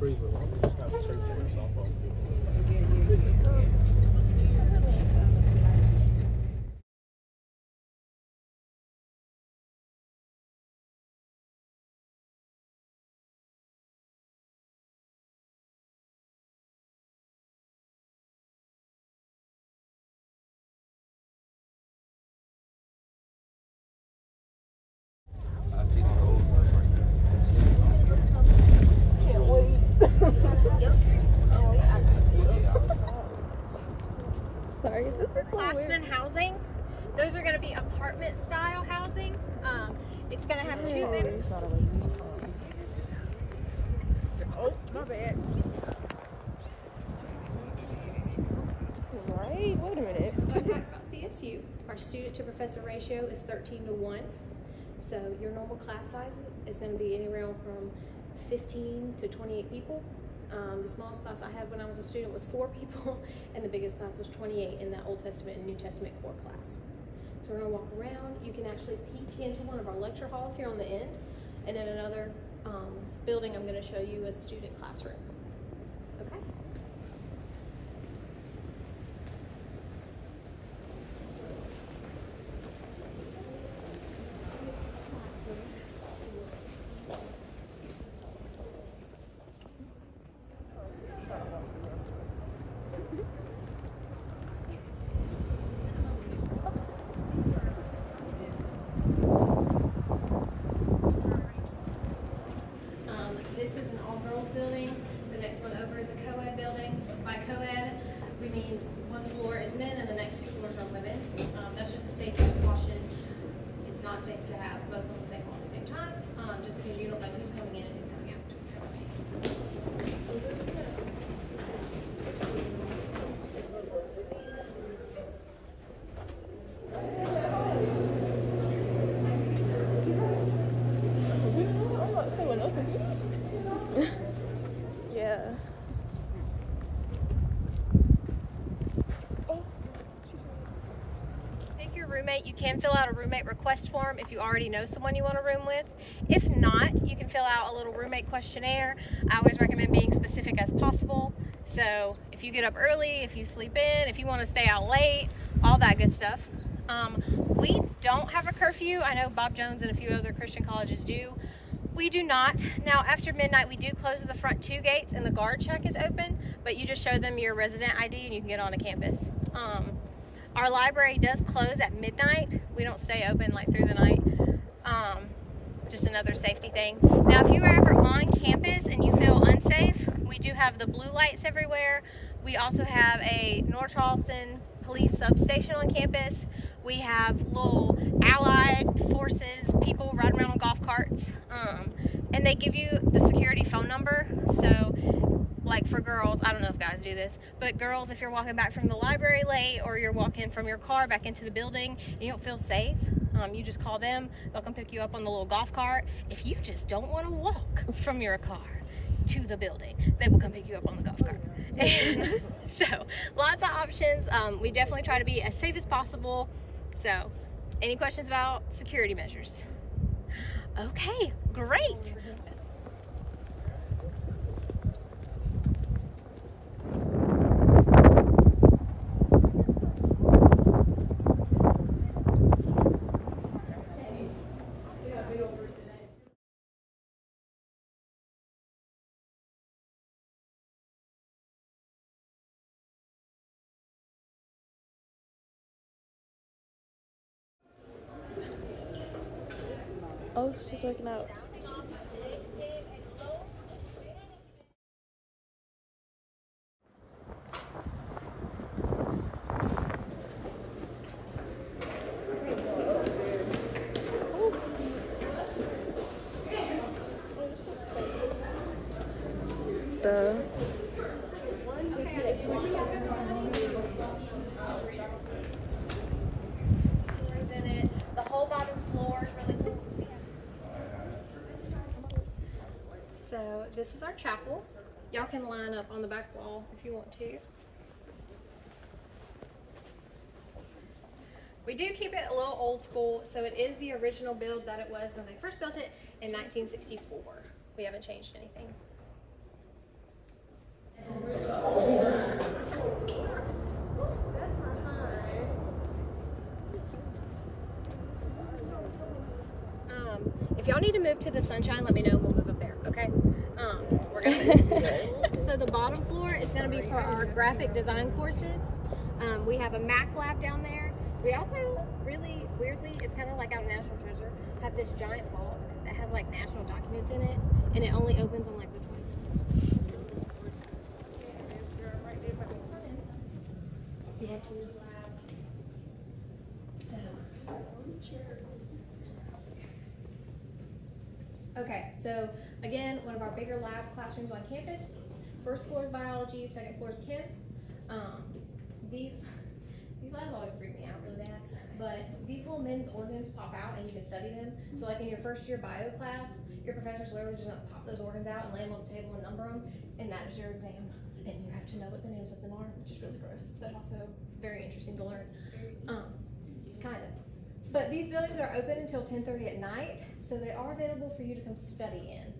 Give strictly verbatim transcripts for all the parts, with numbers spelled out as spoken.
freeze with them. Just have to search for a softball field. Sorry, this is Classman housing. Those are going to be apartment style housing. Um, it's going to have two bedrooms. Oh, my bad. Right? Wait a minute. Fun fact about C S U, our student to professor ratio is thirteen to one. So your normal class size is going to be anywhere from fifteen to twenty-eight people. Um, the smallest class I had when I was a student was four people, and the biggest class was twenty-eight in that Old Testament and New Testament core class. So we're going to walk around. You can actually peek into one of our lecture halls here on the end, and in another um, building I'm going to show you a student classroom. Okay? You can fill out a roommate request form if you already know someone you want to room with. If not, you can fill out a little roommate questionnaire. I always recommend being specific as possible. So if you get up early, if you sleep in, if you want to stay out late, all that good stuff. Um, we don't have a curfew. I know Bob Jones and a few other Christian colleges do. We do not. Now after midnight we do close the front two gates and the guard check is open, but you just show them your resident I D and you can get on a campus. Um, Our library does close at midnight. We don't stay open like through the night. Um, just another safety thing. Now, if you are ever on campus and you feel unsafe, we do have the blue lights everywhere. We also have a North Charleston police substation on campus. We have little allied forces, people riding around on golf carts. Um, and they give you the security phone number. So, like for girls, I don't know if guys do this, but girls, if you're walking back from the library late or you're walking from your car back into the building and you don't feel safe, um, you just call them. They'll come pick you up on the little golf cart. If you just don't want to walk from your car to the building, they will come pick you up on the golf cart. And so lots of options. Um, we definitely try to be as safe as possible. So any questions about security measures? Okay, great. Oh, she's waking up. The the whole bottom floor is really cool. So this is our chapel. Y'all can line up on the back wall if you want to. We do keep it a little old school, so it is the original build that it was when they first built it in nineteen sixty-four. We haven't changed anything. Um, if y'all need to move to the sunshine, let me know. We'll move up there, okay? Um, we're gonna so the bottom floor is going to be for our graphic design courses. Um, we have a Mac lab down there. We also really weirdly, it's kind of like out of National Treasure, have this giant vault that has like national documents in it, and it only opens on like this one. Yeah. So. Okay, so again, one of our bigger lab classrooms on campus. First floor is biology, second floor is K I P P. Um, these these labs always freak me out really bad, but these little men's organs pop out and you can study them. So like in your first year bio class, your professor's literally just gonna pop those organs out and lay them on the table and number them, and that is your exam. And you have to know what the names of them are, which is really gross, but also very interesting to learn, um, kind of. But these buildings are open until ten thirty at night, so they are available for you to come study in.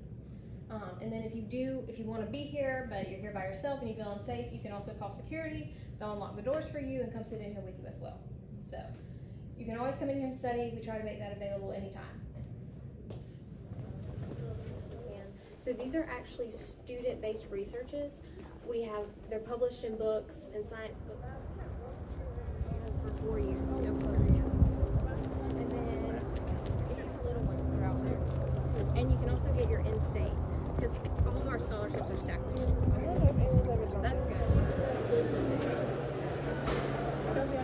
Um, and then if you do, if you want to be here, but you're here by yourself and you feel unsafe, you can also call security. They'll unlock the doors for you and come sit in here with you as well. So you can always come in here and study. We try to make that available anytime. So these are actually student-based researches. We have, they're published in books and science books for four years. No, four years. And then little ones that are out there. And you can also get your in-state, because all of our scholarships are stacked. That's good.